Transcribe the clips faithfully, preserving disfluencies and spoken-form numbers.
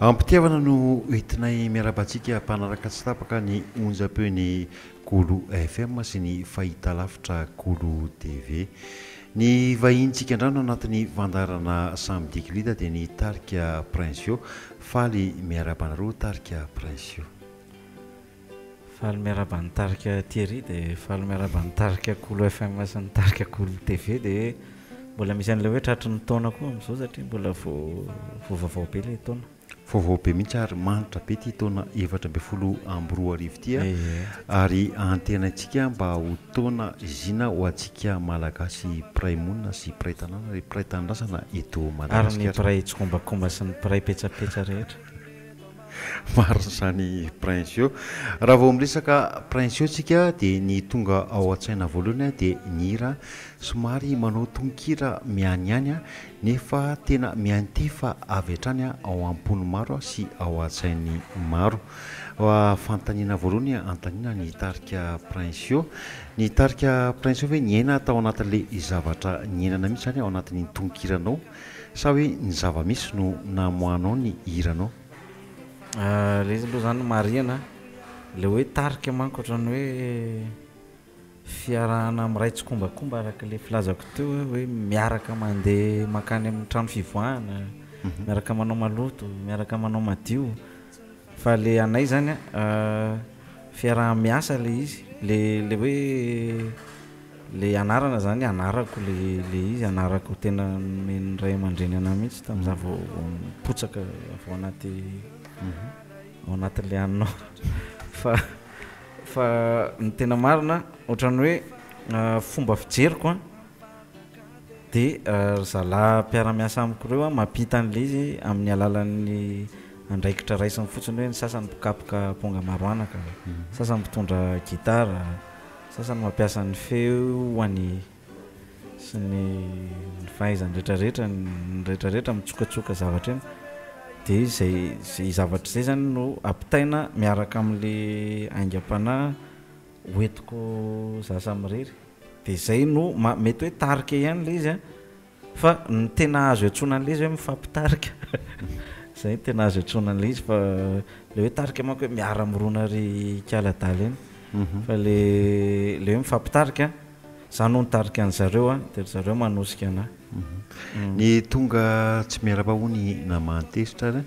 Ampitiavana no hitinay miarabantsika mpanaraka tsy tapaka ny onjam-peo ny Kolo F M sy ny fahitalavitra Kolo T V. Ny vahintsika andrano anatin'ny vandarana samedi klida dia ny Tarika Prince faly miarabanaro Tarika Prince faly miarabany Tarika Thierry dia faly miarabany Tarika Kolo F M sy ny Tarika Kolo T V dia mbola misy an'ilay hoe tratrin'ny taona koa amin'izao satria mbola vao vaovao be ilay taona. Vaovao be mihitsy ary manitra be ity taona efatra amby folo amby roa arivo ity ary antenatsika mba ho taona zina ho antsika malagasy piray monina sy piray tanàna ary piray tandrasana eto Madagasikara. Ary ny piray tsokombakomba sy ny piray petsapetsa rehetra. Maro zany Prince io. Raha vao miresaka Prince io tsika dia ny tonga ao an-tsaina voalohany dia nira somary manao tonkira mianiany nefa tena mianty fa avy hatrany ao am-pony maro sy ao an-tsainy maro. Fantaniana voalohany antaniana ny Tarika Prince io. Ny Tarika Prince io ve niaina tao anatin'ilay zavatra niainana mihitsy zany ao anatin'ny tonkiranao sa hoe ny zava-misy no namoanao ny hiranao? Lay zany zany mariana le hoe Tarika manko otrany hoe fiarahana amin'ray tsokombakomba araka le filazako teo hoe miaraka mandeha makany amin'ny trano fivoahana miaraka manao maloto miaraka manao madio fa le anay zany fiarahana miasa le izy le le hoe le anarana zany anarako le le izy anarako tena menray mandreny ana mihitsy tamin'iza vao potsaka vao anaty anatin'ilay anao fa fa ny tena marina otrany hoe fomba fijeriko a dia zalahy mpiara-miasa amiko ireo a mampita an'ilay izy amin'ny alalan'ny andraikitra raisiny fotsiny hoe ny sasany mikapoka ponga maroanaka sasany mitondra gitara sasany mampiasa ny feo hoany sy ny fahaizany rehetrarehetra ny rehetrarehetra mitsokatsooka zavatra eny. Dia izay zavatra izay zany no ampitaina miaraka amin'ilay aingam-panahy hoentiko izaho samy irery dia izay no mety hoe Tarika ihany ilay izy a fa ny tena azo antsoina an'ilay izy hoe mifampitarika izay no tena azo antsoina an'ilay izy fa ilay hoe Tarika manko hoe miara-mirona ry kialadala eny fa ilay hoe mifampitarika izany no nitarika an'izareo a dia ry zareo manosika anahy. Ny tonga tsy miara-pahony namantesitra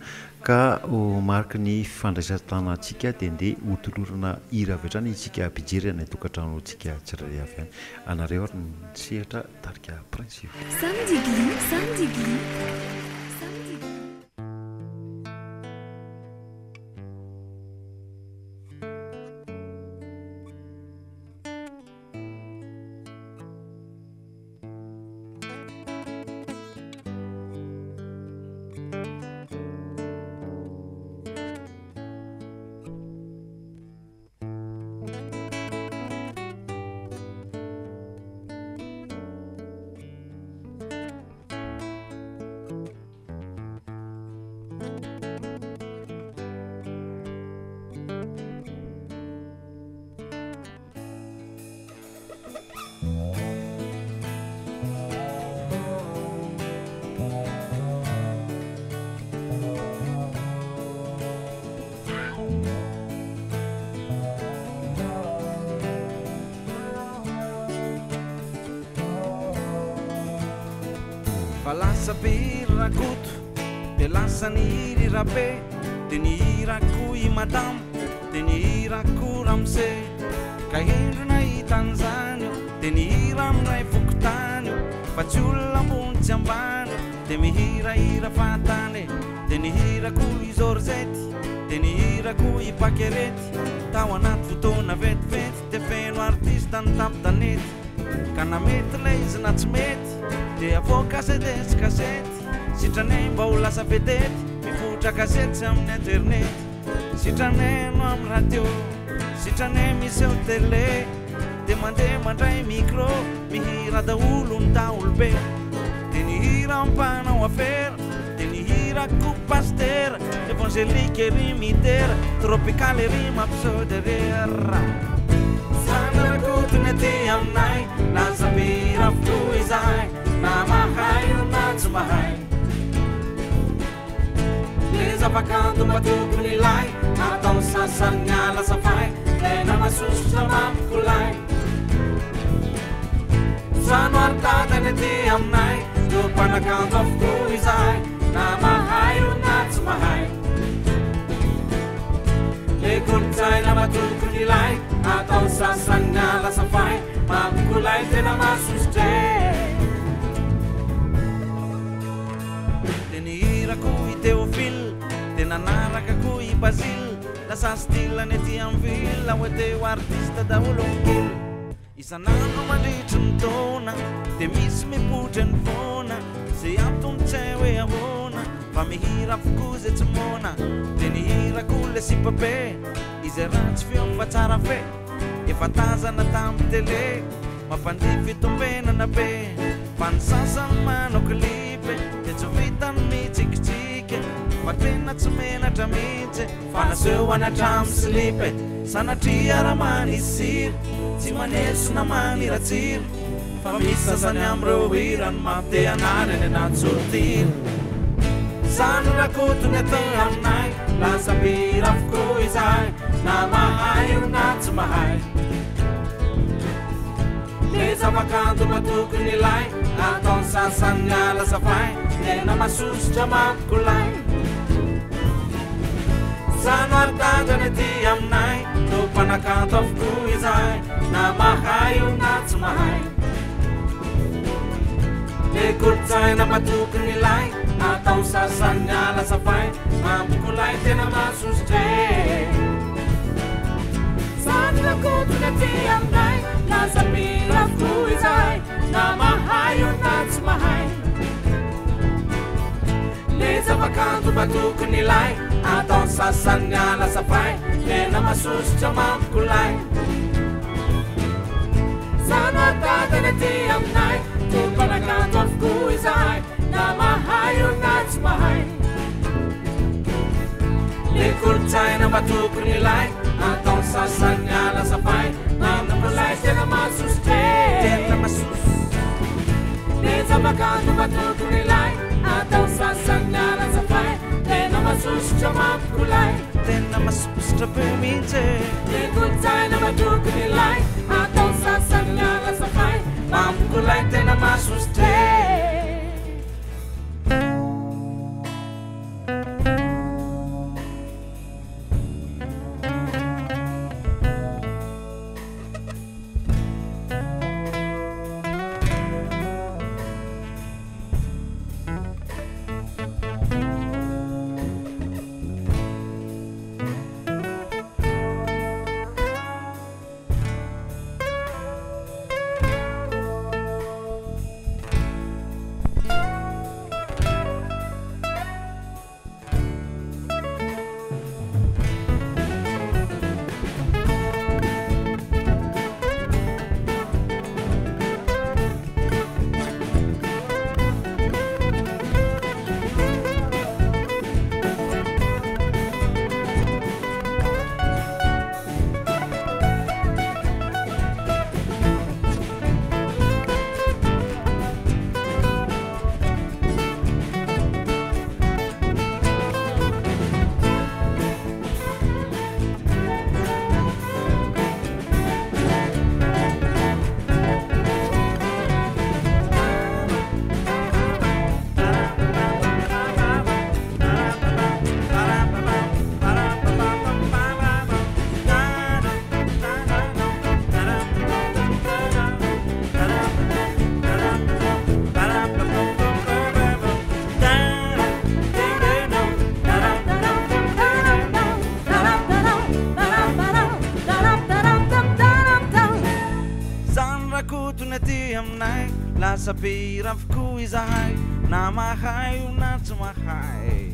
ka mariky ny fifandraisan-tanantsika dia ndeha hotolorana hira avy hatrany isika mpijery any an-tokantranontsika tsirairay avy ihany. Anareo ary ny sehatra Tarika Prince. Lasa be rakoto de lasa niri rabe de nirako i madam de nirako ramse kahendrona i tanzanio de niramrai fuktanio fachulla munti ambano de mihira ira fatane de nirako i zorzeti de nirako i pakereti tawanat futona vet vet de feno artista ntaptanet kanamet leiz natsmet de avokasety eskasety sitranay mba ho lasa vedety mifotra kasety sy amin'ny internet sitranay no amin'ny radio sitranay misy eo tele dia mandeha mandray micro mihira daholo ny taolobe dia nihira ampanao afera dia nihira kopastera evangelike ery mitera tropikaly ery mampisôderera zanakotony ty aminay lasabira fo izahay na mahai na tsy mahai. Apakah tempatku menilai atau sasarnya lah sampai lena masuk sama kulai sanwar tak ada tiang naik depan account of kuisai nama hayu nat semahai lekun saya nama tuku nilai atau sasarnya lah sampai mampu kulai lena masuk stay denira kui teu fil na naraka kui Basil la sastila neti anvil la wete artista da ulongul isanano maditondona te mismi puten fona se antum tewe avona famihira fkuze tmona tenihira kule sipape izerats fion fatarafe ifataza na tamtele mapandifi tumbena na be pansasa manoklipe te jovitan mitiktik Patena tumena tamite Fana sewa na tamsilipe Sana tiara manisir Timanesu na maniratir Famisa sanyamro wiran Mate anarene natsurtir Sana nakutu neteam nai Lasa birafku izai Nama ayu natumahai Leza makandu matuku nilai Aton sasanya lasa fai Nena masus jamak kulai Sanwar tanda neti am nai Tupan account of kuizai Nama hayu natsumahai Lekurtai nama tuku nilai Atau sasanya lasafai Mampu kulai tena masus jai Sanwar kutu neti am nai Lasapir of kuizai Nama hayu natsumahai Leza vakantu batuku nilai Atau sasanya lah sampai Lena masus jamam kulai Sana tak ada tiap naik Tumpana kantofku izai Nama hayu najmahai Likurcai nama tuku nilai Atau sasanya lah sampai Lena mulai Lena masus Lena masus Leza makan nama tuku nilai Atau sasanya lah sampai Masus jamak kulai, tena masus terpemite. Lekutai nama tuku nilai, atau sasarnya lah sampai mampu kulai tena masus te. Sapirafku izai nama hayu natsumahai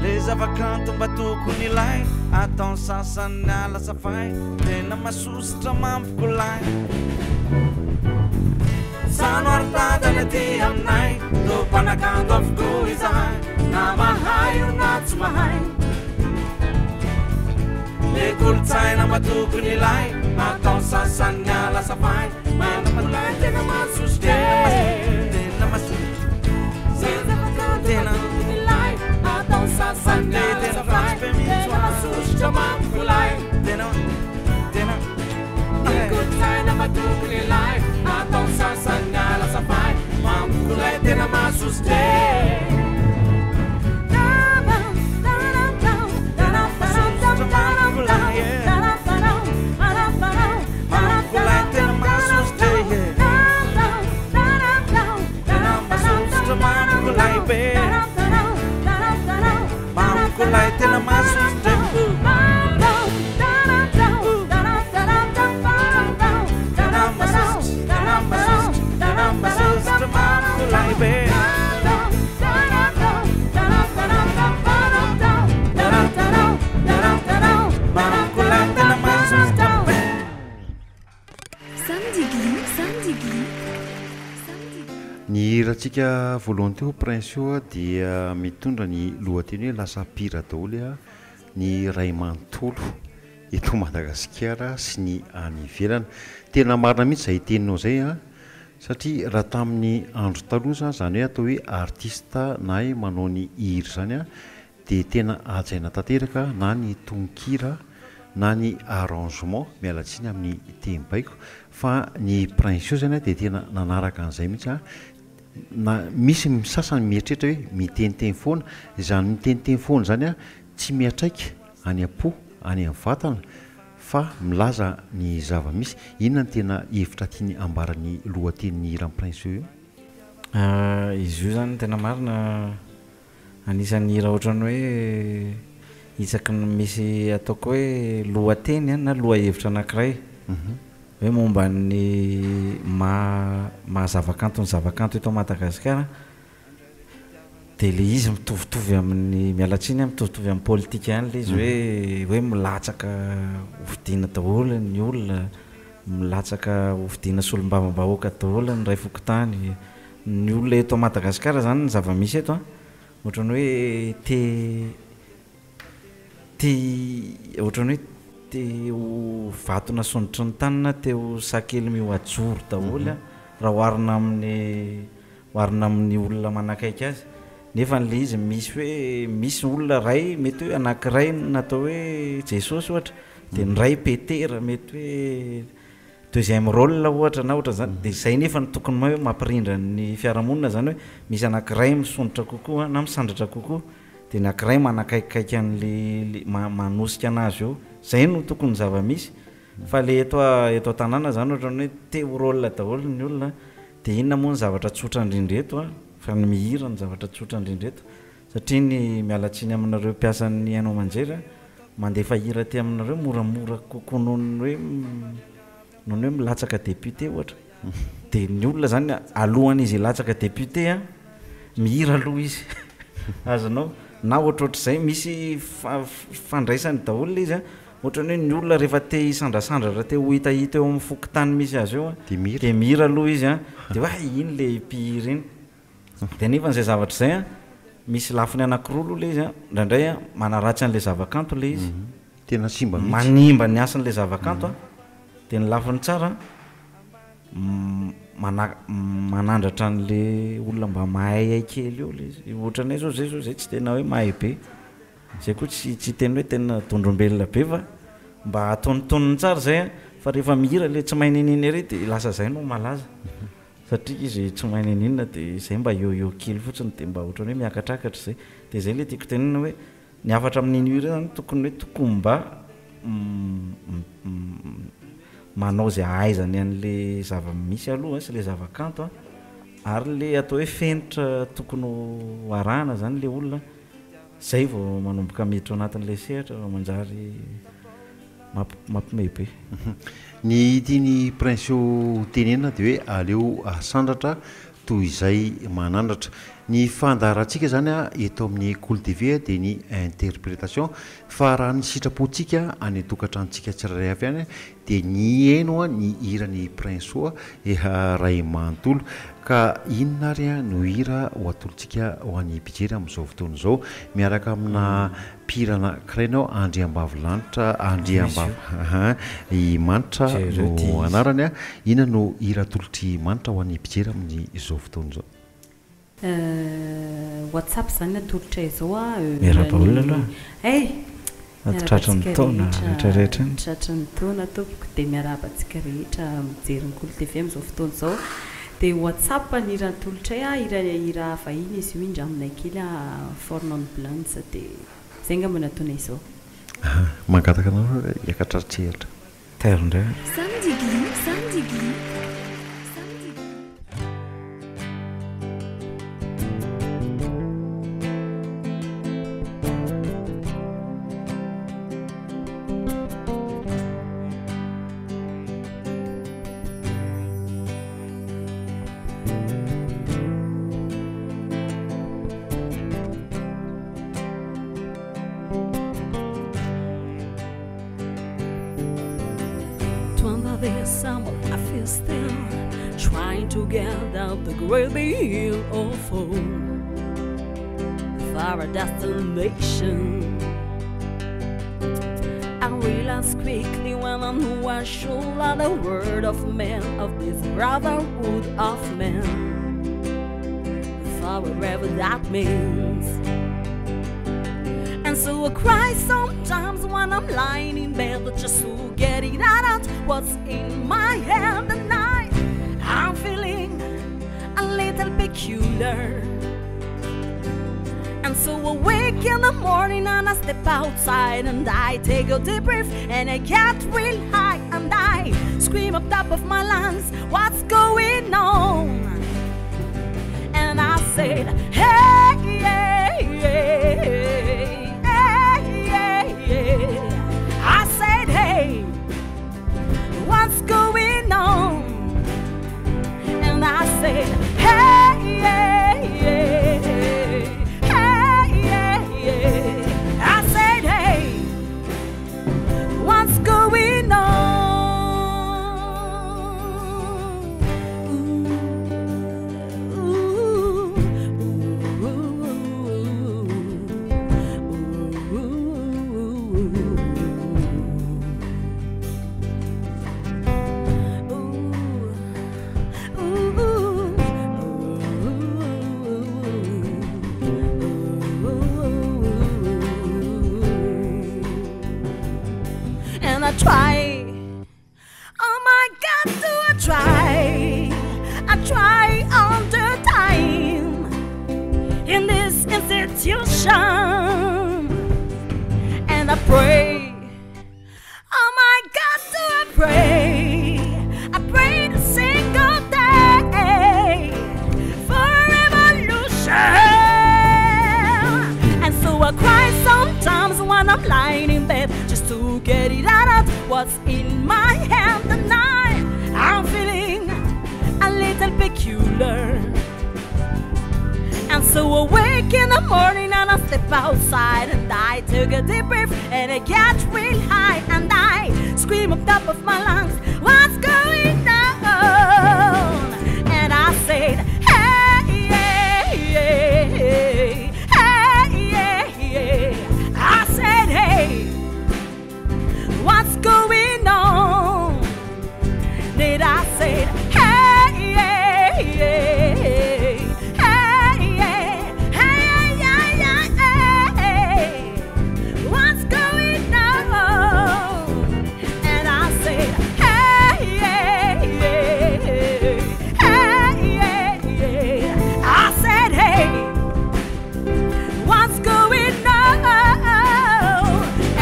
Leza vakantu batuku nilai Atau sasana la safai Tena masus tamam kulai Sanwar tada neti am nai Tupan account of kuizai Nama hayu natsumahai Lekurtai nama tuku nilai Atau sasana la safai Mana mulai tena masus de, tena masus, tena masus, tena masus nilai. Tsika volonté presio dia mitondra ny lohateny lasapira daholo a ny ray manontolo eto Madagasikara sy ny any ivelana. Tena marina mihitsy izay teninao izay a satria raha tamin'ny andro taloha zany hoe atao hoe artista na hoe manao ny hira zany a dia tena ajaina tanteraka na ny tononkira na ny arrangement miala tsiny amin'ny teny baiko fa ny prince zany dia tena nanaraka an'izay mihitsy a. Na misy misasany mieritreritra hoe miteniteny foana, izany miteniteny foana zany a tsy miatraika any am-po any amin'ny vatana fa milaza ny zava-misy. Inona ny tena hevitra tiany ambaran'ny lohatenin'ny Ray Prince io? Izy io zany tena marina, anisan'ny raha ohatran'ny hoe hitsaky ny misy ataoko hoe lohateny na lohahevitra anankiray hoe momba ny ma mahazavakanto ny zavakanto eto Madagasikara dia le izy mitovitovy amin'ny mialatsiny mitovitovy amin'ny politika ihany le izy hoe hoe milatsaka hofidiana daholo ny olona, milatsaka hofidiana solombavambahoaka daholo ny ray fokontany ny olona eto Madagasikara. Zany ny zava-misy eto a ohatrany hoe te te ohatrany hoe te ho vatona sondrotry ny tanina, te ho sakely mihoajoro daholo raha hoarina amin'ny hoarina amin'ny olona manakaiky azy. Nefa n'le izy misy hoe misy olona ray mety hoe anankiray natao hoe Jesosy ohatra, dia ny ray Petera mety hoe deuxième rôle ohatra na ohatra zany. Dia izay nefa ny tokony hoe mampirindra ny fiarahamonina zany hoe misy anankiray misondratra kokoa na misandratra kokoa dia anankiray manakaikikaiky an'le manosika anazy eo. Zay no tokony zava-misy fa le eto eto tanàna zany ohatrany hoe te ho rôle daholo ny olona dia inona moa ny zavatra tsotra indrindra eto a fa ny mihira ny zavatra tsotra indrindra eto satria ny mialatsiny aminareo mpiasan'ny Hainao Aman-Jery mandefa hira te aminareo moramora kokoa noho ny hoe noho ny hoe milatsaka député ohatra. Dia ny olona zany alohan'izy hilatsaka député a mihira aloha izy azonao na ohatrohatr'izay misy fandraisany daholo izy a ohatrany hoe ny olona rehefa te hisandrasandra raha te ho hitahita eo amin'ny fokontany misy azy eo dia mihira aloha izy a dia hoe iny le mpihira iny. Dia nefa n'izay zavatra izay a misy lafiny anankiroa aloha ilay izy a indraindray a manaratsy an'ilay zavakanto ilay izy tena simba mihitsy manimba ny asan'ilay zavakanto a dia ny lafiny tsara manandratra an'ilay olona mba mahay kely eo ilay izy ohatranay zao izay zao izay tsy tena hoe mahay be zay koa tsy tsy teny hoe tena dondrombelona be fa mba ataonitoniny tsara izay a fa rehefa mihira ilay tsy mainenina irery dia lasa izay no malaza satria izy tsy mainenina dia izay mba ioio kely fotsiny dia mba ohatrany hoe miakatrakatra izay. Dia izay ilay tiako tenina hoe ny afatra amin'iny ireo zany tokony hoe tokony mba manao izay ahaizany an'ilay zava-misy aloha sy ilay zavakanto a ary ilay atao hoe fenitra tokony ho arahana zany ilay olona izay vao manomboka miditra anatin'ilay sehatra manjary mampimebe. Ny tiany Prince tenena dia hoe aleo asandratra toy izay manandratra. Ny fandarantsika zany a eto amin'ny cultiver dia ny interprétation fa raha ny sitrapontsika any tokantrantsika tsirairay avy any dia ny heno a ny hiran'ny Prince a Ray manontolo. Ka inona ary a no hira ho atolontsika ho an'ny mpijery amin'izao fotoana izao miaraka amina mpihirana kirainao Andriambavilanitra Andriambavy-Manitra no anarany a. Inona no hira atolotry manitra ho an'ny mpijery amin'izao fotoana izao? WhatsApp zany atolotra izao a miara-baolona aloha e atotratran'ny taona rehetrarehetra ny tratran'ny taona tompoko dia miarabantsika rehetra mijery ny Kolo T V amin'izao fotoana izao. Dia WhatsApp nira tolotray a ira ira vahiny izy io indra aminay kely a fornone blanche dia izay angamba no ataonay izao. Mangataka anao hiakatraritra hevitra tairindray samdigli samdigli trying to get out the great big of home for a destination. I realized quickly when I knew I should love the word of man, of this brotherhood of men, for whatever that means. And so I cry sometimes when I'm lying in bed, but just to get it out what's in my head. And I, I'm feeling a little peculiar. And so I wake in the morning and I step outside, and I take a deep breath and I get real high, and I scream up top of my lungs, what's going on? And I said, hey, yeah, yeah, yeah, yeah. I said, hey, what's going on? And I said, hey, yeah, yeah. I try, oh my God, do I try? I try all the time in this institution, and I pray, oh my God, do I pray? I pray the single day for revolution. And so I cry sometimes when I'm lying in bed, just to get it out of what's in my head. And I, I'm feeling a little peculiar. And so I wake in the morning and I step outside, and I take a deep breath and I get real high, and I scream up top of my lungs, what's going on? And I said, hey, yeah, yeah, hey, yeah, yeah. I said, hey, what's going on? Did I say, hey, yeah, yeah, hey, yeah, hey, yeah, yeah, yeah, hey, what's going on? And I said, hey, yeah, yeah, hey, yeah, yeah. I said, hey, what's going on?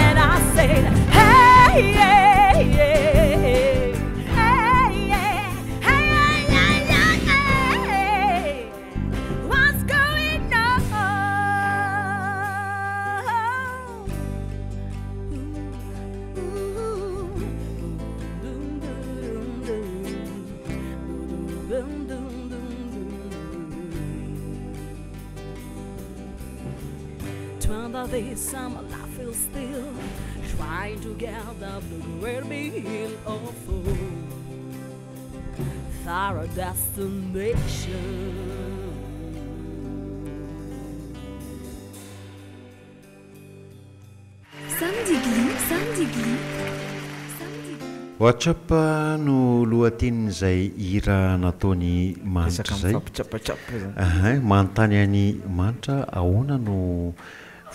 And I said, hey. Yeah, yeah, yeah, yeah, yeah, yeah, yeah. What's going on? Twelve days, summer life feels still. Trying to get up the great big awful thorough destination. Watsapa no luatin zai ira natoni mantra zai. Aha, mantanya ni mantra aona no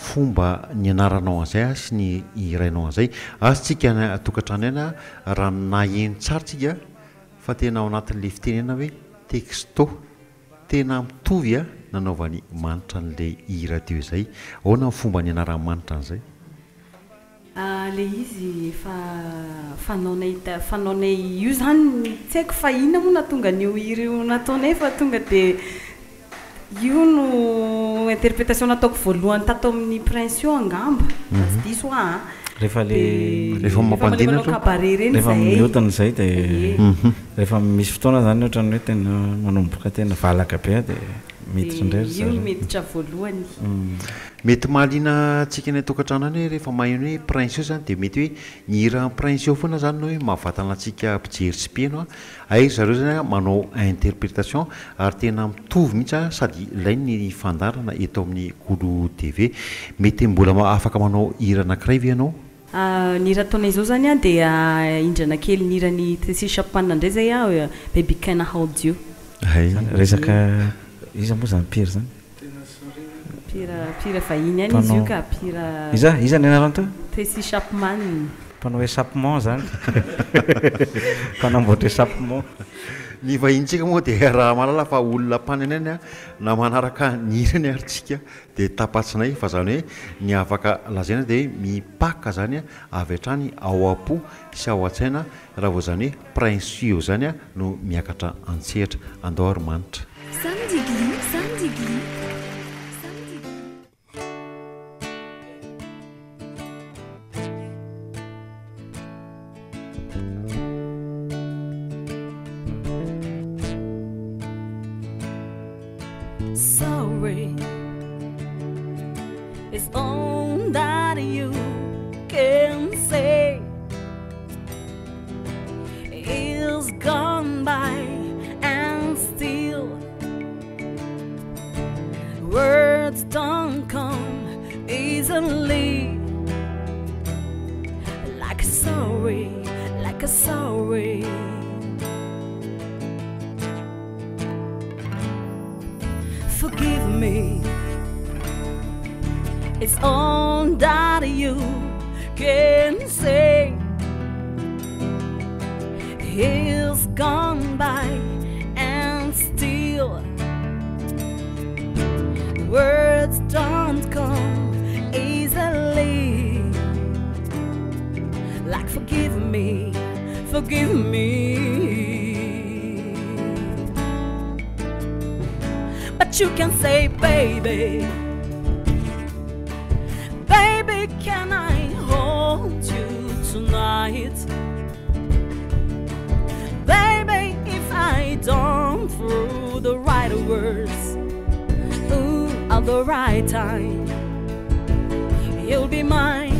fomba ny anaranao zay sy ny irainao zay asy tsika tokatranena raha naheny tsara tsika fa tena ao anatin'le fitenena hoe texto tena mitovy a nanaovany manitra n'le ira teo zay aona ny fomba ny anaramanitra an'izay. Le izy fa fanaonay fanaonay io zany tsy haiko fa inona moa nahatonga n'io ira io nataonay fa tonga de io no interprétation ataoko voalohany tato amin'ny pression angamba tsy diso a rehefa le rehefa mampandina rehefa miotana zay de rehefa misy fotoana zany ohatrany hoe tena manomboka tena valaka be de miditra voalohany. Mety malina tsika ny tokantranany rehefa maheno hoe prince zany de mety hoe ny raha prince foana zany no hoe mahavatana tsika mpijery sy mpino a ay zareo zany manao interprétation ary tena mitovy mihitsy sady ilainy ny fandarana eto amin'ny Kolo T V. Mety mbola afaka manao hira anankiray ve ianao? Ny raha taona izao zany de indrana kely ny irany Tessy Chapman ndray zay a Baby Can I Hold You. Ay resaka izy moa zany pira zany pira pira fahiny any izy io ka pira iza iza ny anarany to Tessy Chapman panao esapement zany panamboatra esapement ny vahiny tsika moa de raha malala fa olona mpanenany na manaraka ny irany ary tsika de tapatsinay fa zany hoe ny afaka lazaina de mipaka zany avy hatrany ao apo sy ao an-tsaina raha vao zany hoe prince io zany no miakatra an-tsehatra andao ary manitra. Samdigli, samdigli, samdigli. Sorry, it's all that you can say. It's gone by. Words don't come easily, like a sorry, like a sorry. Forgive me, it's all that you can say. Years gone by and still words don't come easily, like forgive me, forgive me. But you can say, baby, baby, can I hold you tonight? Baby, if I don't through the right words at the right time, you'll be mine.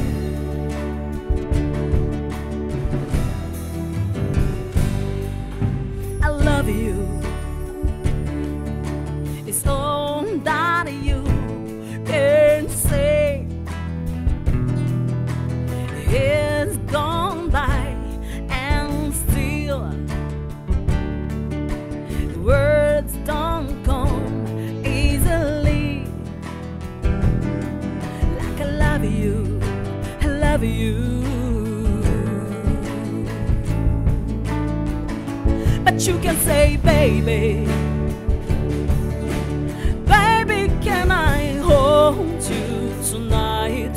I love you, it's all that you can say. It's gone by and still words don't come you, I love you. But you can say, baby, baby, can I hold you tonight?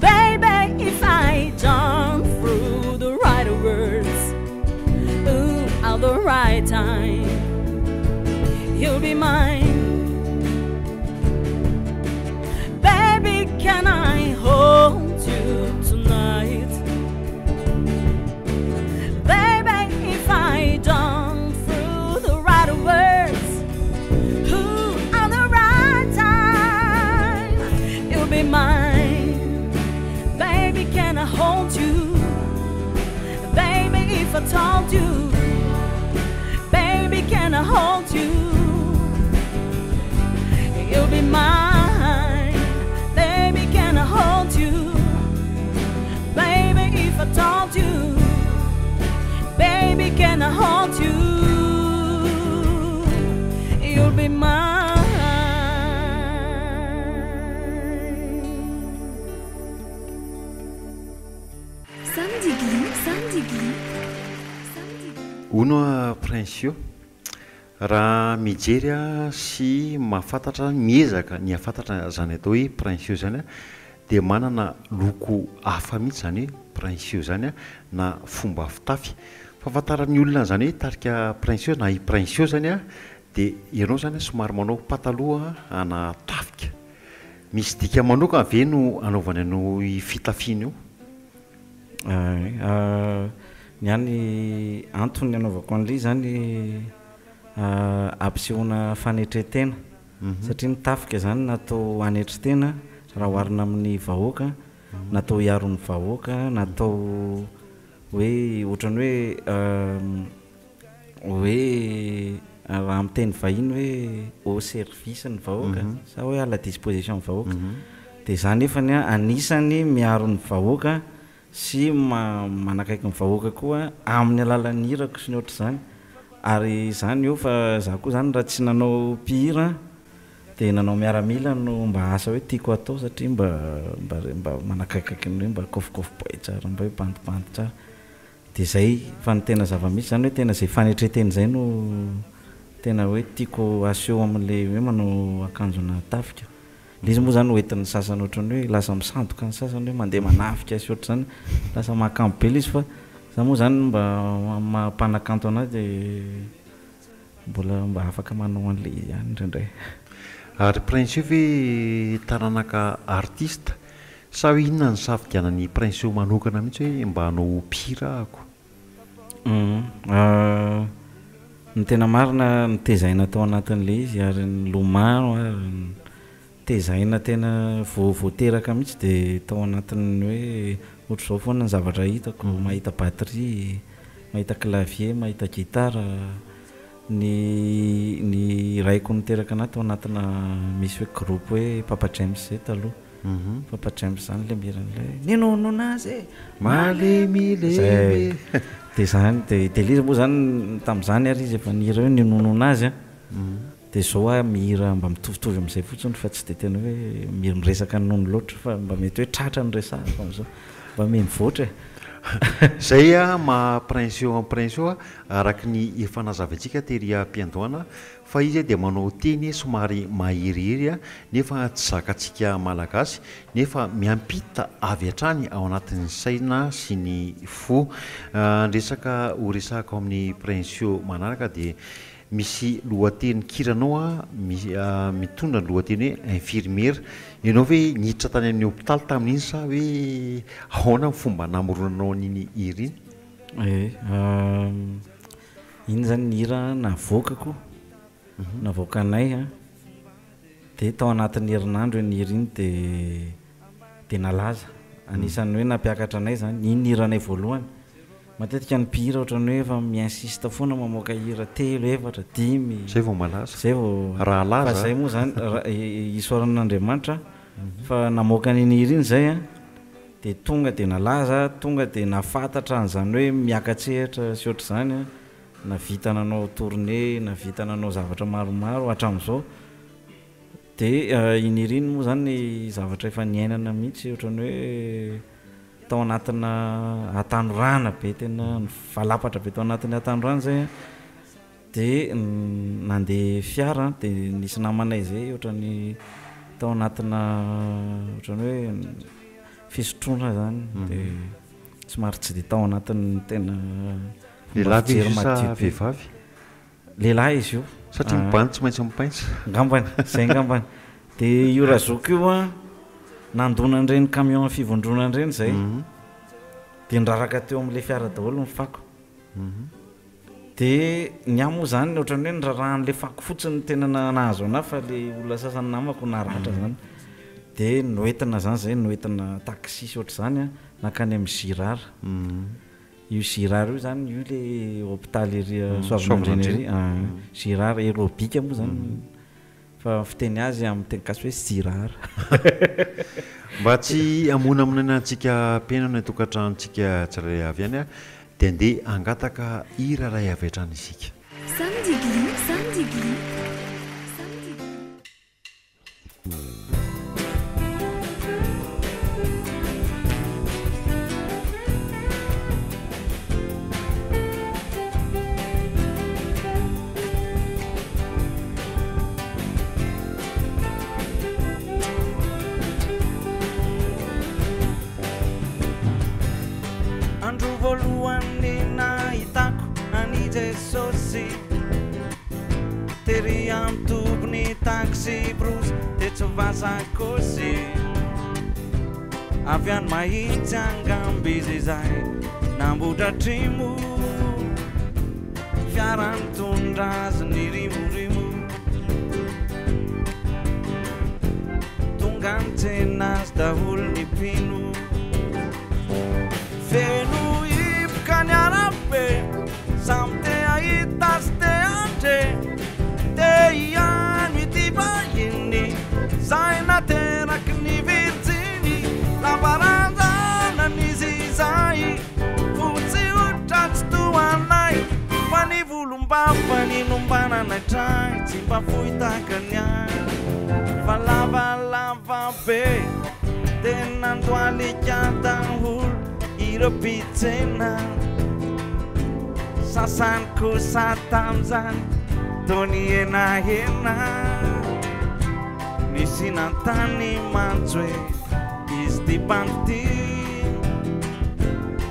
Baby, if I jump through the right words, ooh, at the right time, you'll be mine. Can I hold you tonight? Baby, if I don't through the right words, who on the right time, it'll be mine. Baby, can I hold you? Baby, if I told you, baby, can I hold you? It'll be mine. Hold you, baby, if I told you, baby, can I hold you? You'll be mine. Samedi gli, samedi gli, samedi gli. Uno prince. Raha mijery sy mahafantatra miezaka ny afantatra zany atao hoe prince zany de manana loko hafa mihitsy zany prince zany na fomba fitafy fahafantaran'ny olona zany hoe tarika prince na i prince zany de ianao zany somary manao pataloha ana tafika misy dika manokana ve no anaovana anao i fitafiana io? Ny any antony anaovako an'ilay zany ampisehoana fanetretena satria ny tafika zany natao anetretena raha oharina amin'ny vahoaka natao hiaron'ny vahoaka natao hoe ohatrany hoe hoe raha amin'ny teny vahiny hoe au service ny vahoaka sa hoe à la disposition ny vahoaka dia zany efany anisany miaron'ny vahoaka sy manakaiky ny vahoaka koa amin'ny alalan'ny hirako sy ny ohatr' zany. Ari zany io fa za koa zany raha tsy nanao pihira dia nanao miaramila no mba asa hoe tiako atao satria mba mba mba manakaikaiky ny mba kofokofo tsara mba pantipanty tsara dia zay fa ny tena zava-misy zany hoe tena zay fanetreteny zay no tena hoe tiako aseho amin'ilay hoe manao akanjona tafika. Izy moa zany hoentin'ny sasany ohatrany hoe lasa misandoka ny sasany hoe mandeha manafika sy ohatr' zany lasa mahakambo be izy fa za moa zany mba mampanakanto anazy dia mbola mba afaka manao an'ilay ihany indraindray. Ary principe hoe taranaka artiste sa hoe inona ny safidianan'ny principe manokana mihitsy hoe mba hanao pihira ako? Ny tena marina ny tezaina tao anatin'ilay izy ary ny lomano ary tezaina tena voavoateraka mihitsy dia tao anatin'ny hoe ohatr' izao foana ny zavatra hitako mahita batterie, mahita clavier, mahita gitara ny ny raiko niteraka anaty tao anatina misy hoe groupe hoe Papa James zay taloha. Papa James zany le miran'ilay ninao nonazy malemilemy dia zany dia dia izy moa zany tamin'izany ary izy efa nihira hoe ninao nonazy a dia zao a mihira mba mitovitovy amin'izay fotsiny fa tsy dia tena hoe mihira miresaka ny nono loatra fa mba mety hoe tratra ny resaka fa amin'izao mba mivoatra zay a maha-Principe Principe araka ny efa nazavantsika tery am-piandoana fa izy dia manao teny somary mahiriry a nefa tsy zakantsika malagasy nefa miampita avy hatrany ao anatin'ny saina sy ny fo. Resaka ho resaka amin'ny Principe manaraka dia misy lohateny kiranao a mitondra ny lohateny hoe infirmiera ianao hoe niditra tany amin'ny hôpitaly tamin'iny sa hoe ahoana ny fomba namoronanao an'iny hira iny? Ee iny zany ny hira navoakako navoakanay a dia tao anatin'ny herinandro iny hira iny dia dia nalaza anisan'ny hoe nampiakatra anay zany iny ny hiranay voalohany. Matetika ny mpihira ohatrany hoe efa miinsista foana mamoaka hira telo efatra dimy zay vao malaza zay vao raha laza fa zay moa zany isaoran'Andriamanitra fa namoaka an'iny hira iny zay a dia tonga dia nalaza tonga dia nafantatra an'izany hoe miakatsehatra sy ohatr' izany a navita nanao tournée navita nanao zavatra maromaro hatramin'izao dia iny hira iny moa zany zavatra efa niainana mihitsy ohatrany hoe tao anatina atanorana be tena valapatra be tao anatin'ny atanorana zay dia nandeha fiara dia nisy namanay zay ohatrany tao anatina ohatrany hoe fisotroana zany dia somary tsy dia tao anatin'ny tena vehivavy lehilahy izy io satria mibany tsy maintsy mipaintsa ngambany zay ngambany dia io razoko io a nandona an'ireny camion fivondrona an'ireny zay dia niraraka teo amin'ilay fiara daholo ny fako dia ny ahy moa zany ohatrany hoe nirarahan'ilay fako fotsiny tena nahazo anahy fa ilay olona sasany namako naratra zany dia noentina zany zay noentina taksi sy ohatr' izany a nankany amin'ny Zirara. Io Zirara io zany io ilay hôpitaly ery Soavinandreny ery Zirara aérobika moa zany fa fiteny azy amin'ny teny gasy hoe Zirara. Mba tsy hamona aminana antsika mpiainana ny tokantranontsika tsirairay avy ihany a dia andeha hangataka hira iray avy hatrany isika. Avian mahitsy angambizizay nambotra trimo Biarkan tunda sendiri murimu. Tunggang cenas dahul dipinu. Venu ibkan yarape samte aitas te ante. Te ian mitiba ini zaina terak ni virgini. La baranda na nizizai futsi utats tuanai. Pani vulumba, pani numbana na chai, simba fuita kanya. Vala vala vape, tenan tuali jatahul, irepitena. Sasanku satamzan, toni enahena. Nisinatani manchwe, istibanti.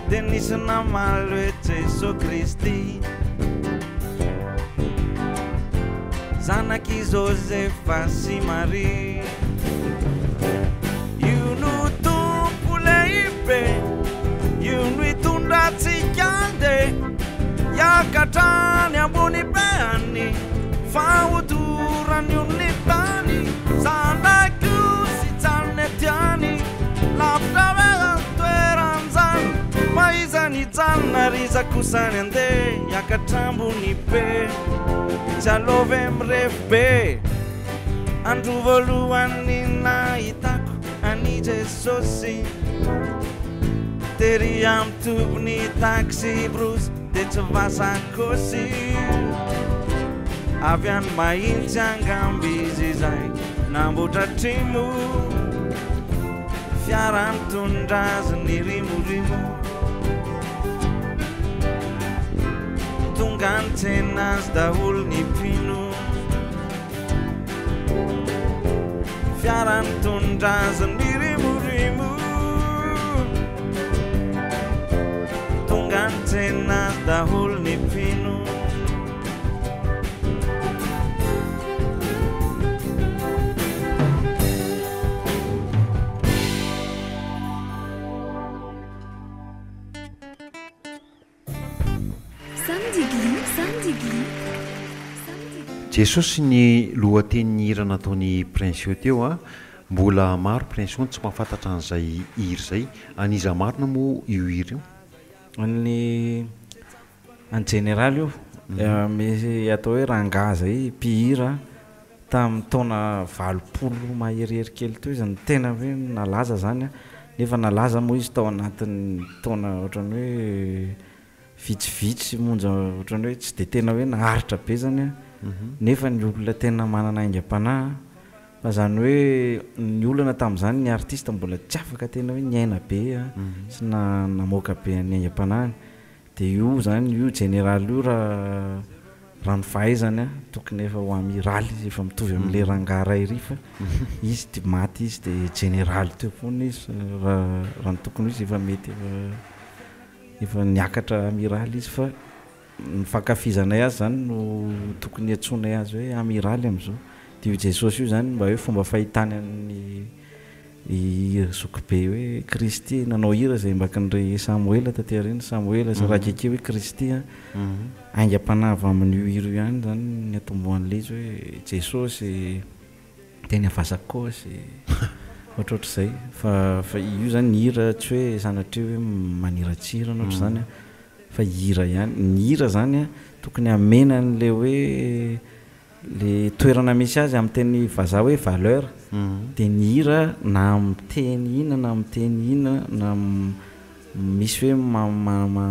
Denisena malwe, Jesu Kristi. Zanaki Josefa si Mari Yunu tumpule ipe Yunu itunda tsikande Yakatani ambuni peani Fauturani unitani Zanaki usitsanetiani Labdavega tueranzani Maizani zanariza kusanende Yakatambu nipe Jalove mrebe Andru voluani na itaku Ani jesosi Teriam tubni taksi brus Dechevasa kosi Avian main jangan bizizai Nambu tatimu Fiaran tunda sendiri murimu Tunggang cenas dahul nipinu Fiaran tunda sendiri murimu Tunggang cenas dahul nipinu Yesus ny lohateny hirana ataony Prince teo a mbola maro Prince tsy mahafantatra an'izay hira zay aniza marina moa io hira io ny en général io misy atao hoe rangahy zay mpihira tamin'ny taona valopolo maherihery kely teo zany tena hoe nalaza zany a nefa nalaza moa izy tao anatin'ny taona ohatrany hoe vitsivitsy monja ohatrany hoe tsy de tena hoe naharitra be zany a nefa ny olona tena manana aingam-panahy fa zany hoe ny olana tamin'izany ny artiste mbola tsy afaka tena hoe nyaina be a sy na namoaka be ny aingam-panahany de io zany io général io raha raha ny fahaizany a tokony efa ho amiraly izy efa mitovy amin'le rangara iry fa izy de maty izy de général teo foana izy raha raha ny tokony izy efa mety efa efa niakatra amiraly izy fa fakafizanay azy zany no tokony atsonay azy hoe amiraly amizao de io Jesosy io zany mba hoe fomba fahitany an'ny Isokobe hoe Kristy nanao hira zay mbaka nire Samuel taty reny Samuel zay raha keke hoe Kristy a aingam-panavy amin'io hira io ihany zany ny atomboan'le izy hoe Jesosy teny afasakosy ohatrohatr'izay fa fa io zany ny hira tsy hoe sanatria hoe maniratsirana ohatr'izany a fa hira ihany ny hira zany a tokony amena an'le hoe le toerana misy azy amin'ny teny vazaha hoe valeur de ny hira na amin'ny teny inona na amin'ny teny inona na misy hoe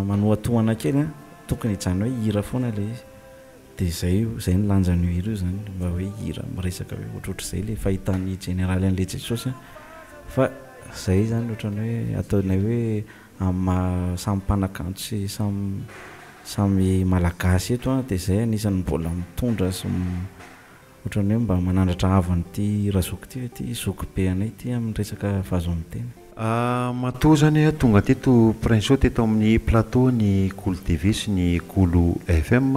manoatohana kely a tokony izany hoe hira foana le izy de zay io zay ny lanjan'io hira io zany mba hoe hira miresaka hoe ohatrohatr'izay le fahitan'ny généraly an'le Jesosy a fa zay zany ohatrany hoe ataonay hoe ama samy mpanakanto sy samy samy malagasy eto a de zay anisan'ny mbola mitondra sy ohatrany hoe mba manandratra avan'ity razoky ity ity Isokobe anay ity amin'ny resaka fahazo amin'ny tena matoa zany a tonga teto Prince teto amin'ny plateau ny Kolo T V sy ny Kolo F M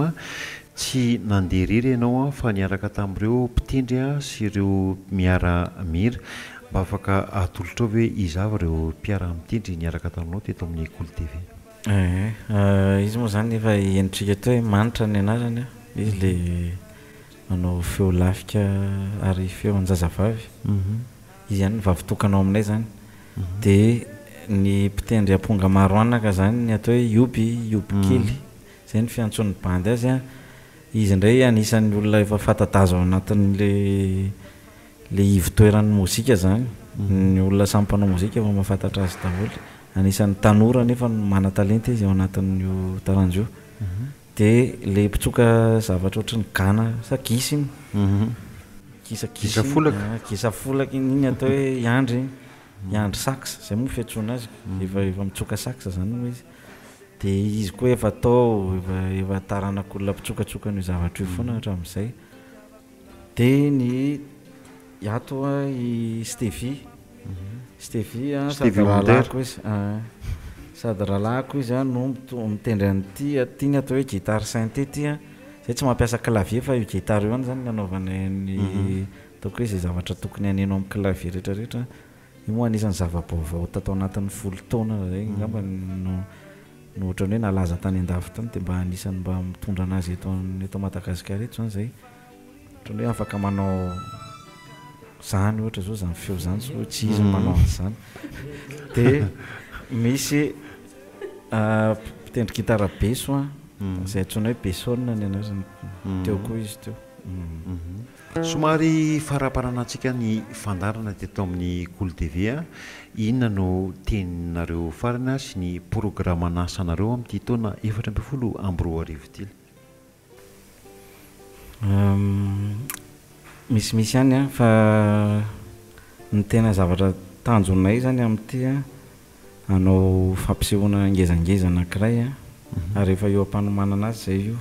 tsy nanderiry ianao a fa niaraka tamin'ireo mpitindry a sy ireo miaramira mba afaka atolotra hoe izava ireo mpiara mitindry niaraka taminao teto amin'ny Kolo T V. Izy moa zany efa endrika eto hoe manitra ny anarany a, izy le manao feo lafika ary feo anjazavavy. Izy ihany vavitokanao aminay zany. De ny mpitendry amponga maro anaka zany atao hoe ioby, ioby kely. Zay ny fiantson'ny bandy azy a. Izy indray anisan'ny olona efa fantatazo anatin'le le ivitoeran'ny mozika zany. Ny olona samy mpanao mozika vao mahafantatra azy daholo. Anisan'ny tanora nefa mana talenta izy ao anatin'io taranja io. De le mpitsoka zavatra ohatrany gana sa kisiny. Kisa kisa folaka, kisa folaka igny atao hoe iandry igny. Iandry sax, zay moa fiantsona azy. Efa efa mitsoka sax zany moa izy. De izy koa efa atao efa efa taranaka olona mpitsokatsoka ny zavatra io foana hatramin'izay. De ny iato a i Stevie. Stevie a sady rahalako izy. Sady rahalako izy a no mitendry an'ity aty ny atao hoe gitara synthé ity a. Zay tsy mampiasa clavier fa io gitara io ihany zany nanaovana ny ataoko hoe izay zavatra tokony hanenao amin'ny clavier rehetrarehetra. Io moa anisan'ny zava-baovao tatao anatin'ny folo taona zay ngamba no no ohatrany hoe nalaza tany an-dafy tany dia mba anisan'ny mba mitondra anazy eto eto Madagasikara eto zany zay. Ohatrany hoe afaka manao zany ohatra zao zany feo zany so tsy izy manao zany. Dia misy mpitendry gitara beso a zay antsoina hoe besona ny anarany teo koa izy teo. Somary faraparanantsika ny fandarana teto amin'ny Kolo T V. Inona no teninareo farana sy ny programana sanareo amin'ity taona efatra amby folo amby roa arivo ity? Misimisy ihany a, fa ny tena zavatra tanjonay zany amin'ity a hanao fampisehoana ngezangeza anankiray a ary efa eo ampanomanana azy zay io.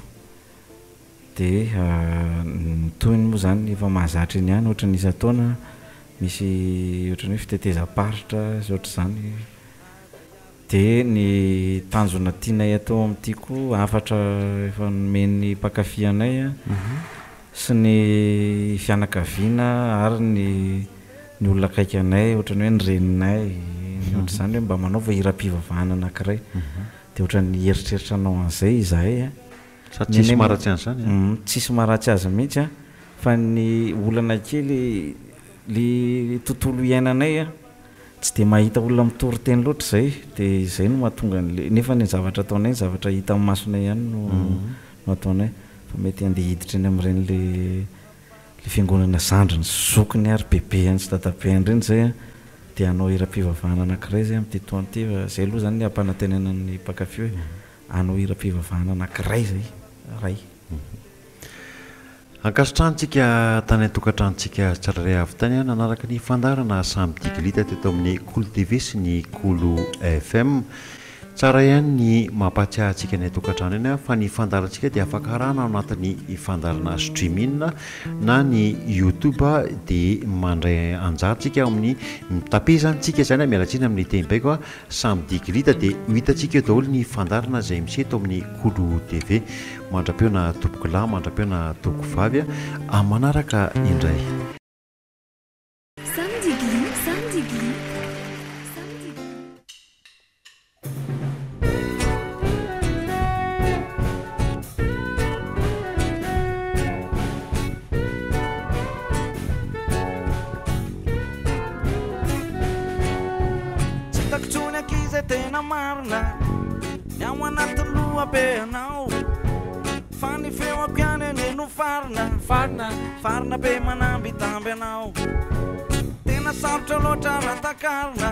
De toiny moa zany efa mahazatra iny ihany ohatrany isan-taona misy ohatrany hoe fitetezam-paritra sy ohatra izany. De ny tanjona tianay atao amin'ity koa afatra efa nomen'ny mpakafy anay a sy ny fianakaviana ary ny ny olona akaiky anay ohatrany hoe ny reninay ohatra izany hoe mba manaova hira-pivavahana anankiray. De ohatrany heritreritranaao an'izay izahay a. Tsisy maharatsy azy zany? Tsisy maharatsy azy mihitsy a, fa ny olana kely le tontolo iainanay a tsy dia mahita olona mitory teny loatra izay. Dia izay no mahatonga an'ilay nefa ny zavatra ataonay ny zavatra hita amin'ny masonay ihany no no ataonay. Fa mety andeha hiditra eny amin'iren'ilay le fiangonana zandriny sy zokiny ary bebeany sy dadabeany ireny izay a dia hanao hira-pivavahana anankiray izay amin'ity taona ity. Izay aloha izany ny ampanantenana ny mpakafy hoe hanao hira-pivavahana anankiray izay. Ray ankasitrahantsika tany atokantrahantsika tsirairay avy tany a nanaraka ny fandarana samy diglita teto amin'ny Kolo T V sy ny Kolo F M. Tsara ihany ny mampatsiahantsika ny atokantrano eny a, fa ny fandarantsika dia afaka arahana anatin'ny fandarana streaming na ny YouTube dia mandray anjarantsika amin'ny mitapezantsika zany mialatsina amin'ny tembaiko a samy diglita dia ho hitantsika eo daholo ny fandarana izay misy eto amin'ny Kolo T V. Mandra-peona tompoko lahy, mandra-peona tompoko vavy a, amin'ny manaraka indray. Tsy takitsony aky izay tena marina ny ao anatin'ny lohabenao. Fani feo apiane neno farna, farna, farna be manambi tambe nao. Tena sabtra lota rata karna,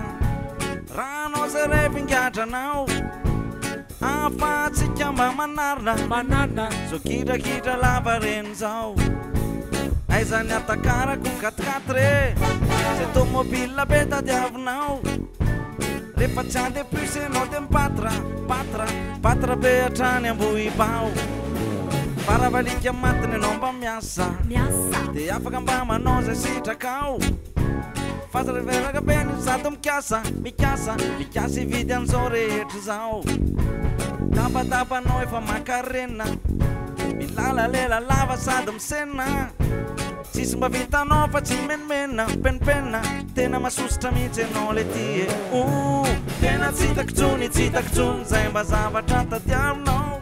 rano zere vingyatra nao. Afatsi kyamba manarna, manarna, so kira kira lava renzao. Aiza nyatakara kung katkatre, se tomobila beta diavnao. Repa chande puse no dem patra, patra, patra be atrane ambui bao. Paravalika matiny anao mba miasa dia afaka mba manao zay sitrakao. Fazareveraka be ny zato mikasa mikasa mikasa ividy an'izao rehetra izao. Tapatapanao efa makarena milala lela lava sady misenina Si sbavita no facci men mena pen penna te na masustami je no le tie u tena citak tuni citak tun zaimba zava tata tiam no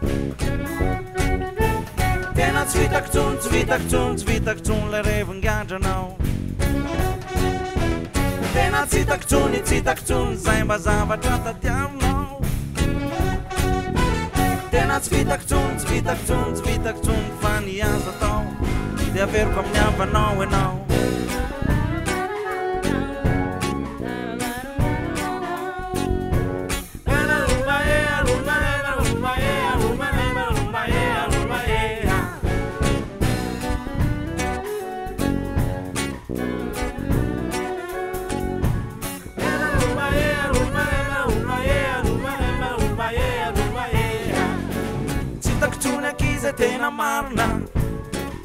tena citak tun citak tun citak tun le reven ganja no tena citak tuni citak tun zaimba zava tata tiam no tena citak tun citak tun citak tun fani asa to de haver caminhava não é não. Citactuna quis é ter na marna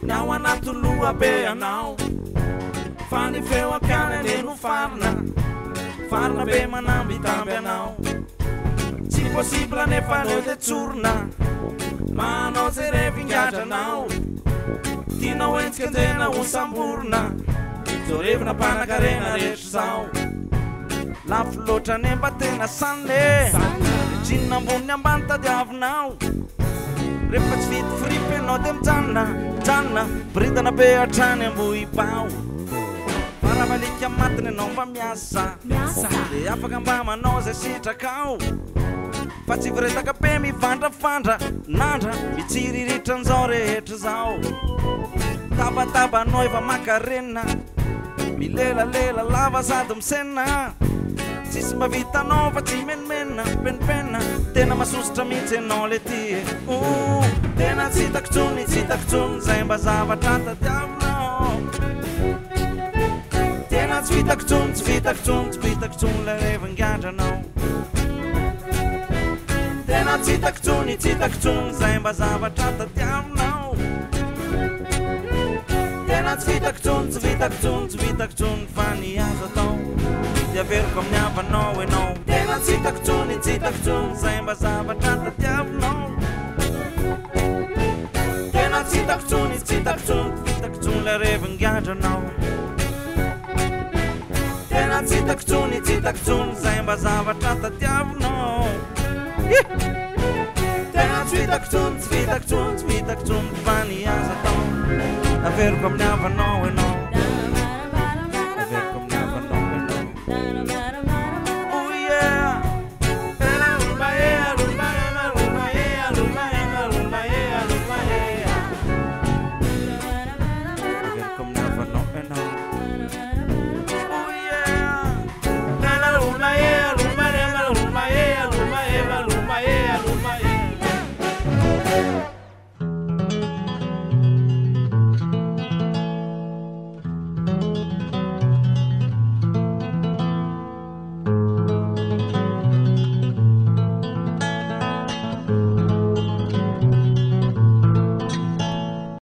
não há nada lua beia não fane feu a cara nem no farna farna bem manambi também não se possível nem fane de turna mas não serei vingaja não ti não és que tem na um samburna soreve na pana carena reção la flota nem bate na sande jinna bunha banta de avnau repas fit fripe no dem tanna tanna brida na beia tane bui pau para valikia matne no va miasa miasa de afagamba manoze sitakau paci vreta kapemi vanda vanda nanda bitiri ritanzore etzau taba taba noiva macarena milela lela lava sadum senna sisma vita nova cimen menna pen penna tena masusta mite no le tie u tena citak tuni citak tun zaimba zava tata tiamno tena citak tun citak tun citak tun le even ganja no tena citak tuni citak tun zaimba zava tata tiamno tena citak tun citak tun citak tun fani azato de haver caminhava não e não tena citak tuni citak tun zaimba zava tata tiamno tena citak tuni citak tun citak tun le even ganja no tena citak tuni citak tun zaimba zava tata tiamno tena citak tun citak tun citak tun fani azato de haver caminhava não e não